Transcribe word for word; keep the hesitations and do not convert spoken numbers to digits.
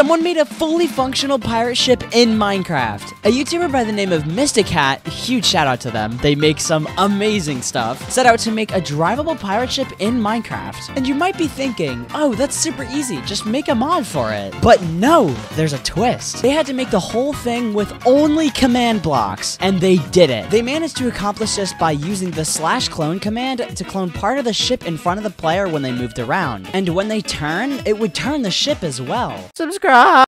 Someone made a fully functional pirate ship in Minecraft. A YouTuber by the name of Mystic Hat, huge shout out to them, they make some amazing stuff, set out to make a drivable pirate ship in Minecraft. And you might be thinking, oh, that's super easy, just make a mod for it. But no, there's a twist. They had to make the whole thing with only command blocks, and they did it. They managed to accomplish this by using the slash clone command to clone part of the ship in front of the player when they moved around. And when they turn, it would turn the ship as well. Subscribe!